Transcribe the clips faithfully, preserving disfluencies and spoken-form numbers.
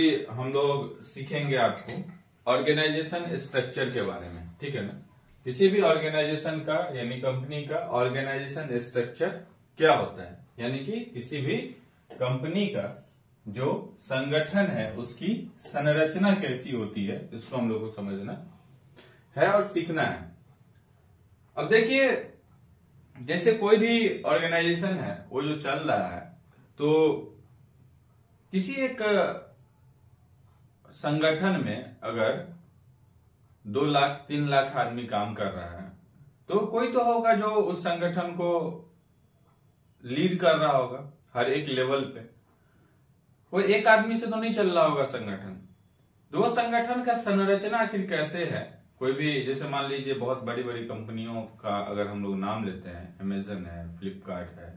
हम लोग सीखेंगे आपको ऑर्गेनाइजेशन स्ट्रक्चर के बारे में, ठीक है ना। किसी भी ऑर्गेनाइजेशन का यानी कंपनी का ऑर्गेनाइजेशन स्ट्रक्चर क्या होता है, यानी कि किसी भी कंपनी का जो संगठन है उसकी संरचना कैसी होती है, इसको हम लोगों को समझना है और सीखना है। अब देखिए, जैसे कोई भी ऑर्गेनाइजेशन है वो जो चल रहा है, तो किसी एक संगठन में अगर दो लाख तीन लाख आदमी काम कर रहा है तो कोई तो होगा जो उस संगठन को लीड कर रहा होगा हर एक लेवल पे। वो एक आदमी से तो नहीं चल रहा होगा संगठन। तो वो संगठन का संरचना आखिर कैसे है? कोई भी, जैसे मान लीजिए बहुत बड़ी बड़ी कंपनियों का अगर हम लोग नाम लेते हैं, अमेजन है, फ्लिपकार्ट है,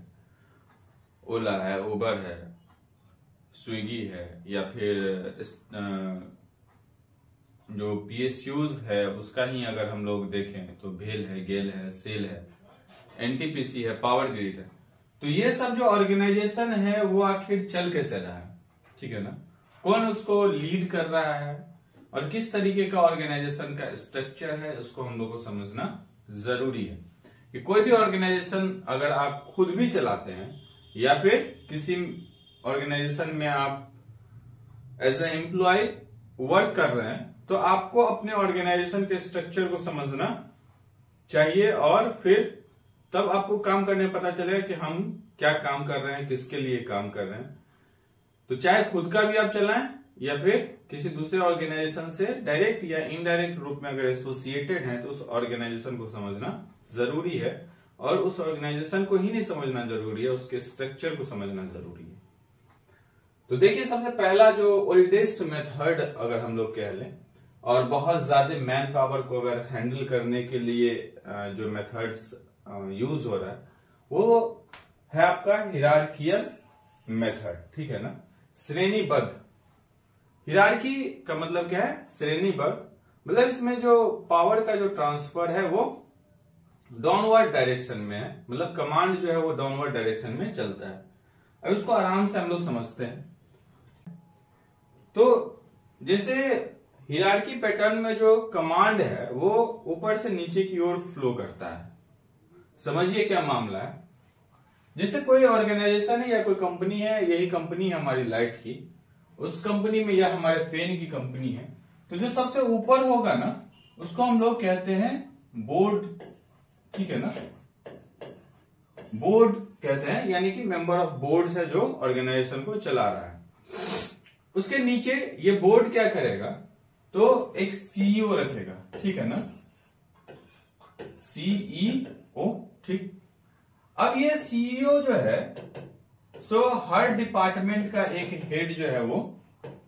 ओला है, उबर है, स्विगी है, या फिर जो पीएसयूज है उसका ही अगर हम लोग देखें तो भेल है, गेल है, सेल है, एनटीपीसी है, पावर ग्रिड है। तो ये सब जो ऑर्गेनाइजेशन है वो आखिर चल कैसे रहा है, ठीक है ना। कौन उसको लीड कर रहा है और किस तरीके का ऑर्गेनाइजेशन का स्ट्रक्चर है, इसको हम लोग को समझना जरूरी है। कि कोई भी ऑर्गेनाइजेशन अगर आप खुद भी चलाते हैं या फिर किसी ऑर्गेनाइजेशन में आप एज ए एम्प्लॉय वर्क कर रहे हैं, तो आपको अपने ऑर्गेनाइजेशन के स्ट्रक्चर को समझना चाहिए और फिर तब आपको काम करने में पता चलेगा कि हम क्या काम कर रहे हैं, किसके लिए काम कर रहे हैं। तो चाहे खुद का भी आप चलाएं या फिर किसी दूसरे ऑर्गेनाइजेशन से डायरेक्ट या इनडायरेक्ट रूप में अगर एसोसिएटेड हैं, तो उस ऑर्गेनाइजेशन को समझना जरूरी है। और उस ऑर्गेनाइजेशन को ही नहीं समझना जरूरी है, उसके स्ट्रक्चर को समझना जरूरी है। तो देखिए, सबसे पहला जो ओल्डेस्ट मेथड अगर हम लोग कह लें और बहुत ज्यादा मैन पावर को अगर हैंडल करने के लिए जो मेथड्स यूज हो रहा है वो है आपका हिरार्कियल मेथड, ठीक है ना, श्रेणीबद्ध। हिरार्की का मतलब क्या है? श्रेणीबद्ध। मतलब इसमें जो पावर का जो ट्रांसफर है वो डाउनवर्ड डायरेक्शन में है, मतलब कमांड जो है वो डाउनवर्ड डायरेक्शन में चलता है। अब इसको आराम से हम लोग समझते हैं। तो जैसे हिरार्की पैटर्न में जो कमांड है वो ऊपर से नीचे की ओर फ्लो करता है। समझिए क्या मामला है। जैसे कोई ऑर्गेनाइजेशन है या कोई कंपनी है, यही कंपनी है हमारी लाइट की, उस कंपनी में या हमारे पेन की कंपनी है, तो जो सबसे ऊपर होगा ना उसको हम लोग कहते हैं बोर्ड, ठीक है ना, बोर्ड कहते हैं। यानी कि मेंबर ऑफ बोर्ड है जो ऑर्गेनाइजेशन को चला रहा है। उसके नीचे ये बोर्ड क्या करेगा, तो एक सीईओ रखेगा, ठीक है ना, सीईओ, ठीक। अब ये सीईओ जो है सो हर डिपार्टमेंट का एक हेड जो है वो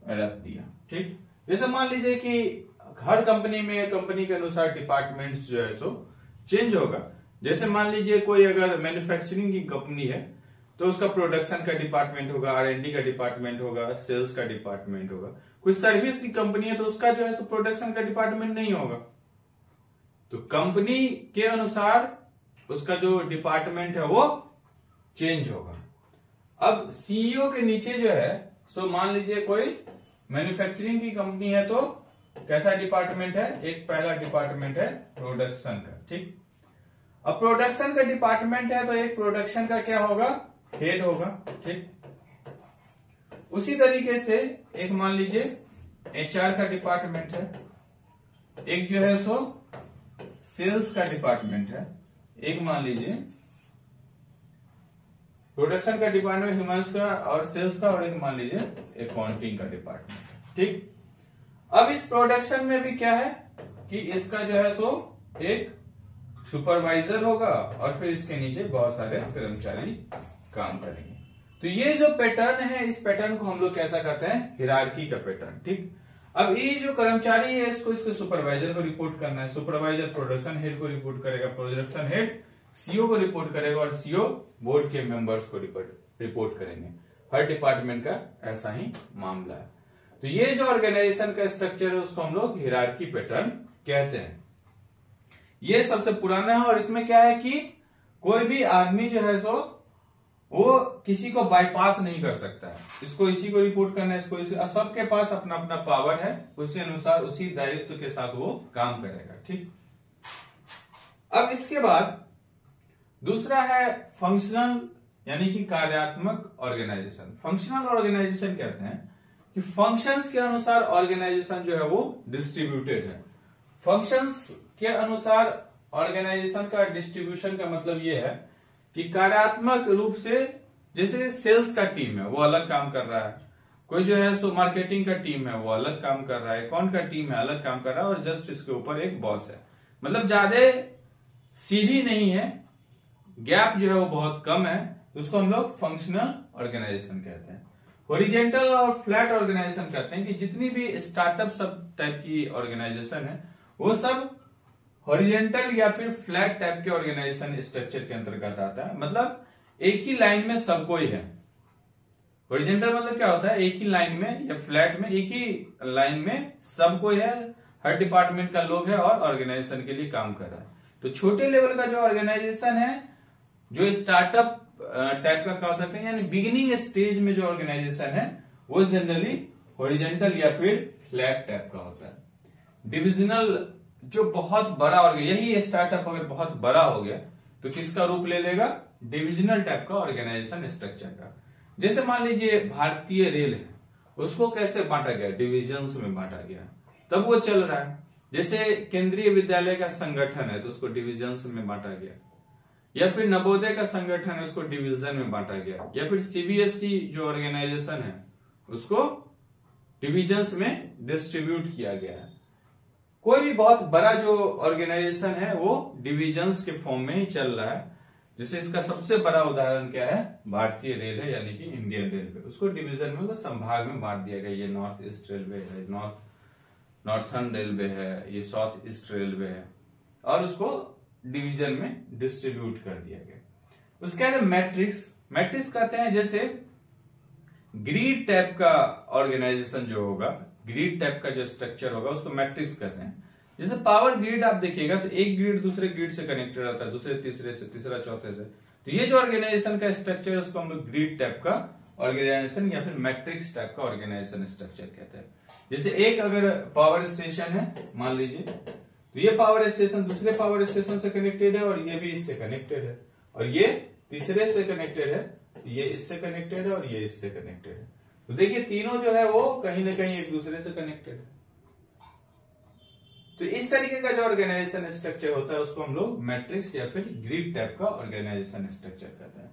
रख दिया, ठीक। जैसे मान लीजिए कि हर कंपनी में कंपनी के अनुसार डिपार्टमेंट्स जो है सो चेंज होगा। जैसे मान लीजिए कोई अगर मैन्युफैक्चरिंग की कंपनी है तो उसका प्रोडक्शन का डिपार्टमेंट होगा, आरएनडी का डिपार्टमेंट होगा, सेल्स का डिपार्टमेंट होगा। कोई सर्विस की कंपनी है तो उसका जो है सो प्रोडक्शन का डिपार्टमेंट नहीं होगा। तो कंपनी के अनुसार उसका जो डिपार्टमेंट है वो चेंज होगा। अब सीईओ के नीचे जो है सो मान लीजिए कोई मैन्युफैक्चरिंग की कंपनी है तो कैसा डिपार्टमेंट है, एक पहला डिपार्टमेंट है प्रोडक्शन का, ठीक। अब प्रोडक्शन का डिपार्टमेंट है तो एक प्रोडक्शन का क्या होगा, हेड होगा, ठीक। उसी तरीके से एक मान लीजिए एचआर का डिपार्टमेंट है, एक जो है सो सेल्स का डिपार्टमेंट है, एक मान लीजिए प्रोडक्शन का डिपार्टमेंट ह्यूमन का और सेल्स का, और एक मान लीजिए अकाउंटिंग का डिपार्टमेंट, ठीक। अब इस प्रोडक्शन में भी क्या है कि इसका जो है सो एक सुपरवाइजर होगा और फिर इसके नीचे बहुत सारे कर्मचारी काम करेंगे। तो ये जो पैटर्न है, इस पैटर्न को हम लोग कैसा कहते हैं, हिरार्की का पैटर्न, ठीक। अब ये जो कर्मचारी है इसको इसके सुपरवाइजर को रिपोर्ट करना है, सुपरवाइजर प्रोडक्शन हेड को रिपोर्ट करेगा, प्रोडक्शन हेड सीईओ को रिपोर्ट करेगा और सीईओ बोर्ड के मेंबर्स को रिपोर्ट करेंगे। हर डिपार्टमेंट का ऐसा ही मामला है। तो ये जो ऑर्गेनाइजेशन का स्ट्रक्चर है उसको हम लोग हिरार्की पैटर्न कहते हैं। ये सबसे पुराना है और इसमें क्या है कि कोई भी आदमी जो है सो वो किसी को बाईपास नहीं कर सकता है, इसको इसी को रिपोर्ट करना है, इसको इसी, सबके पास अपना अपना पावर है, उसी अनुसार उसी दायित्व के साथ वो काम करेगा। ठीक। अब इसके बाद दूसरा है फंक्शनल यानी कि कार्यात्मक ऑर्गेनाइजेशन। फंक्शनल ऑर्गेनाइजेशन कहते हैं कि फंक्शंस के अनुसार ऑर्गेनाइजेशन जो है वो डिस्ट्रीब्यूटेड है। फंक्शंस के अनुसार ऑर्गेनाइजेशन का डिस्ट्रीब्यूशन का मतलब ये है कि कार्यात्मक रूप से, जैसे सेल्स का टीम है वो अलग काम कर रहा है, कोई जो है सो मार्केटिंग का टीम है वो अलग काम कर रहा है, अकाउंट का टीम है अलग काम कर रहा है, और जस्ट इसके ऊपर एक बॉस है। मतलब ज्यादा सीढ़ी नहीं है, गैप जो है वो बहुत कम है, तो उसको हम लोग फंक्शनल ऑर्गेनाइजेशन कहते हैं। हॉरिजॉन्टल और फ्लैट ऑर्गेनाइजेशन कहते हैं कि जितनी भी स्टार्टअप सब टाइप की ऑर्गेनाइजेशन है वो सब हॉरिजॉन्टल या फिर फ्लैट टाइप के ऑर्गेनाइजेशन स्ट्रक्चर के अंतर्गत आता है। मतलब एक ही लाइन में सब कोई है। हॉरिजॉन्टल मतलब क्या होता है, एक ही लाइन में या फ्लैट में एक ही लाइन में सब कोई है, हर डिपार्टमेंट का लोग है और ऑर्गेनाइजेशन के लिए काम कर रहा है। तो छोटे लेवल का जो ऑर्गेनाइजेशन है, जो स्टार्टअप टाइप का कह सकते हैं, यानी बिगिनिंग स्टेज में जो ऑर्गेनाइजेशन है वो जनरली हॉरिजॉन्टल या फिर फ्लैट टाइप का होता है। डिविजनल जो बहुत बड़ा ऑर्गेनाइजेशन, यही स्टार्टअप अगर बहुत बड़ा हो गया तो किसका रूप ले लेगा, डिविजनल टाइप का ऑर्गेनाइजेशन स्ट्रक्चर का। जैसे मान लीजिए भारतीय रेल है, उसको कैसे बांटा गया, डिविजन्स में बांटा गया, तब वो चल रहा है। जैसे केंद्रीय विद्यालय का संगठन है तो उसको डिविजन्स में बांटा गया, या फिर नवोदय का संगठन है उसको डिविजन में बांटा गया, या फिर सीबीएसई जो ऑर्गेनाइजेशन है उसको डिविजन्स में डिस्ट्रीब्यूट किया गया है। कोई भी बहुत बड़ा जो ऑर्गेनाइजेशन है वो डिविजन्स के फॉर्म में ही चल रहा है। जैसे इसका सबसे बड़ा उदाहरण क्या है, भारतीय रेल है यानी कि इंडियन रेलवे, उसको डिविजन में, मतलब संभाग में बांट दिया गया। ये नॉर्थ ईस्ट रेलवे है, नॉर्थ नॉर्थर्न रेलवे है, ये साउथ ईस्ट रेलवे है, और उसको डिविजन में डिस्ट्रीब्यूट कर दिया गया। उसके बाद मैट्रिक्स, मैट्रिक्स कहते हैं जैसे ग्रिड टाइप का ऑर्गेनाइजेशन जो होगा, ग्रिड टाइप का जो स्ट्रक्चर होगा उसको मैट्रिक्स कहते हैं। जैसे पावर ग्रिड आप देखिएगा तो एक ग्रिड दूसरे ग्रिड से कनेक्टेड रहता है, दूसरे तीसरे से, तीसरा चौथे से। तो ये जो ऑर्गेनाइजेशन का स्ट्रक्चर है उसको हम लोग ग्रिड टाइप का ऑर्गेनाइजेशन या फिर मैट्रिक्स टाइप का ऑर्गेनाइजेशन स्ट्रक्चर कहते हैं। जैसे एक अगर पावर स्टेशन है मान लीजिए, तो ये पावर स्टेशन दूसरे पावर स्टेशन से कनेक्टेड है, और ये भी इससे कनेक्टेड है, और ये तीसरे से कनेक्टेड है, ये इससे कनेक्टेड है, और ये इससे कनेक्टेड है। तो देखिए तीनों जो है वो कहीं ना कहीं एक दूसरे से कनेक्टेड है। तो इस तरीके का जो ऑर्गेनाइजेशन स्ट्रक्चर होता है उसको हम लोग मैट्रिक्स या फिर ग्रिड टाइप का ऑर्गेनाइजेशन स्ट्रक्चर कहते हैं।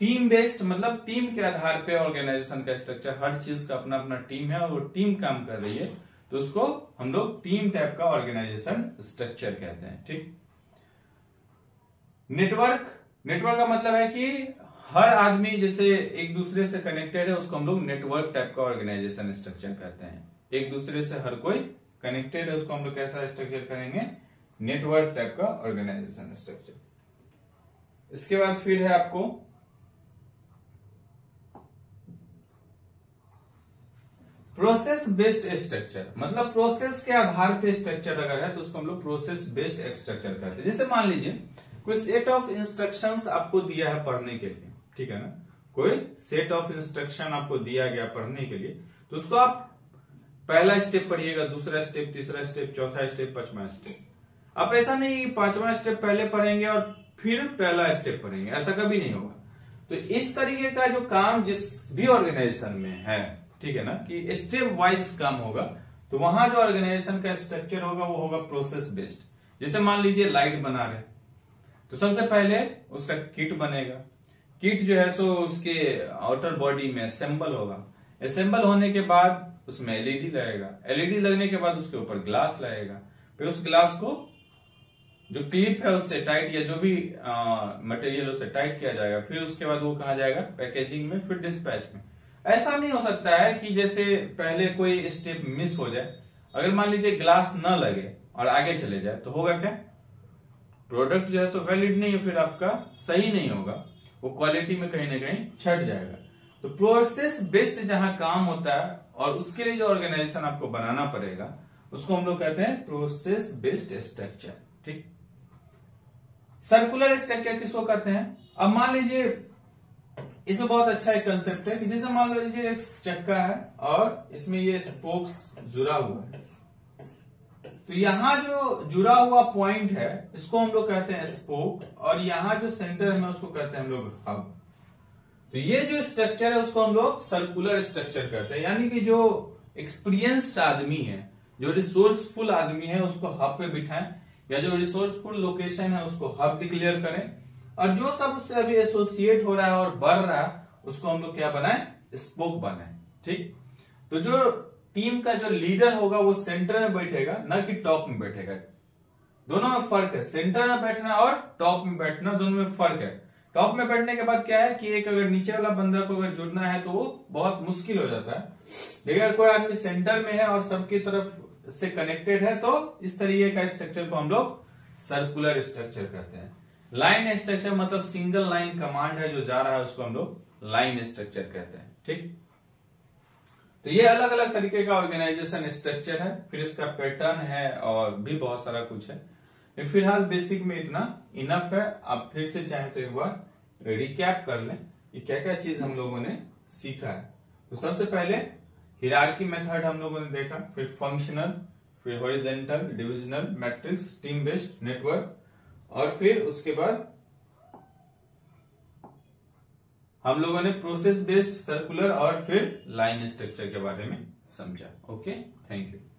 टीम बेस्ड मतलब टीम के आधार पे ऑर्गेनाइजेशन का स्ट्रक्चर, हर चीज का अपना अपना टीम है और टीम काम कर रही है, तो उसको हम लोग टीम टाइप का ऑर्गेनाइजेशन स्ट्रक्चर कहते हैं। ठीक। नेटवर्क, नेटवर्क का मतलब है कि हर आदमी जैसे एक दूसरे से कनेक्टेड है, उसको हम लोग नेटवर्क टाइप का ऑर्गेनाइजेशन स्ट्रक्चर कहते हैं। एक दूसरे से हर कोई कनेक्टेड है, उसको हम लोग कैसा स्ट्रक्चर करेंगे, नेटवर्क टाइप का ऑर्गेनाइजेशन स्ट्रक्चर। इसके बाद फिर है आपको प्रोसेस बेस्ड स्ट्रक्चर। मतलब प्रोसेस के आधार पे स्ट्रक्चर अगर है तो उसको हम लोग प्रोसेस बेस्ड स्ट्रक्चर कहते हैं। जैसे मान लीजिए कोई सेट ऑफ इंस्ट्रक्शंस आपको दिया है पढ़ने के लिए, ठीक है ना, कोई सेट ऑफ इंस्ट्रक्शन आपको दिया गया पढ़ने के लिए, तो उसको आप पहला स्टेप पढ़िएगा, दूसरा स्टेप, तीसरा स्टेप, चौथा स्टेप, पांचवा स्टेप। आप ऐसा नहीं पांचवा स्टेप पहले पढ़ेंगे और फिर पहला स्टेप पढ़ेंगे, ऐसा कभी नहीं होगा। तो इस तरीके का जो काम जिस भी ऑर्गेनाइजेशन में है, ठीक है ना, कि स्टेप वाइज काम होगा, तो वहां जो ऑर्गेनाइजेशन का स्ट्रक्चर होगा वो होगा प्रोसेस बेस्ड। जैसे मान लीजिए लाइट बना रहे, तो सबसे पहले उसका किट बनेगा, किट जो है सो उसके आउटर बॉडी में असेंबल होगा, असेंबल होने के बाद उसमें एलईडी लगेगा, एलईडी लगने के बाद उसके ऊपर ग्लास लगेगा, फिर उस ग्लास को जो क्लिप है उससे टाइट या जो भी मटेरियल उससे टाइट किया जाएगा, फिर उसके बाद वो कहाँ जाएगा, पैकेजिंग में, फिर डिस्पैच में। ऐसा नहीं हो सकता है कि जैसे पहले कोई स्टेप मिस हो जाए। अगर मान लीजिए ग्लास न लगे और आगे चले जाए तो होगा क्या, प्रोडक्ट जो है सो वैलिड नहीं है, फिर आपका सही नहीं होगा, वो क्वालिटी में कहीं ना कहीं छट जाएगा। तो प्रोसेस बेस्ड जहां काम होता है और उसके लिए जो ऑर्गेनाइजेशन आपको बनाना पड़ेगा उसको हम लोग कहते हैं प्रोसेस बेस्ड स्ट्रक्चर। ठीक। सर्कुलर स्ट्रक्चर किसको कहते हैं, अब मान लीजिए इसमें बहुत अच्छा एक कंसेप्ट है कि जैसे मान लीजिए एक चक्का है और इसमें ये स्पोक्स जुड़ा हुआ है, तो यहाँ जो जुड़ा हुआ पॉइंट है इसको हम लोग कहते हैं स्पोक, और यहाँ जो सेंटर है उसको कहते हैं हम लोग हब। तो ये जो स्ट्रक्चर है उसको हम लोग सर्कुलर स्ट्रक्चर कहते हैं, यानी कि जो एक्सपीरियंस्ड आदमी है, जो रिसोर्सफुल आदमी है उसको हब पे बिठाएं, या जो रिसोर्सफुल लोकेशन है उसको हब डिक्लेयर करें, और जो सब उससे अभी एसोसिएट हो रहा है और बढ़ रहा है उसको हम लोग क्या बनाए, स्पोक बनाए। ठीक, तो जो टीम का जो लीडर होगा वो सेंटर में बैठेगा, ना कि टॉप में बैठेगा। दोनों में फर्क है, सेंटर में बैठना और टॉप में बैठना दोनों में फर्क है। टॉप में बैठने के बाद क्या है कि एक अगर नीचे वाला बंदा को अगर जुड़ना है तो वो बहुत मुश्किल हो जाता है, लेकिन अगर कोई आदमी सेंटर में है और सबकी तरफ से कनेक्टेड है तो इस तरीके का स्ट्रक्चर को हम लोग सर्कुलर स्ट्रक्चर कहते हैं। लाइन स्ट्रक्चर मतलब सिंगल लाइन कमांड है जो जा रहा है उसको हम लोग लाइन स्ट्रक्चर कहते हैं। ठीक, तो ये अलग अलग तरीके का ऑर्गेनाइजेशन स्ट्रक्चर है, फिर इसका पैटर्न है और भी बहुत सारा कुछ है। फिलहाल बेसिक में इतना इनफ है। आप फिर से चाहे तो एक बार रिकैप कर लें कि क्या क्या चीज हम लोगों ने सीखा है। तो सबसे पहले हायरार्की मेथड हम लोगों ने देखा, फिर फंक्शनल, फिर horizontal, divisional, matrix, team based, network, और फिर उसके बाद हम लोगों ने प्रोसेस बेस्ड, सर्कुलर और फिर लाइन स्ट्रक्चर के बारे में समझा। Okay, thank you.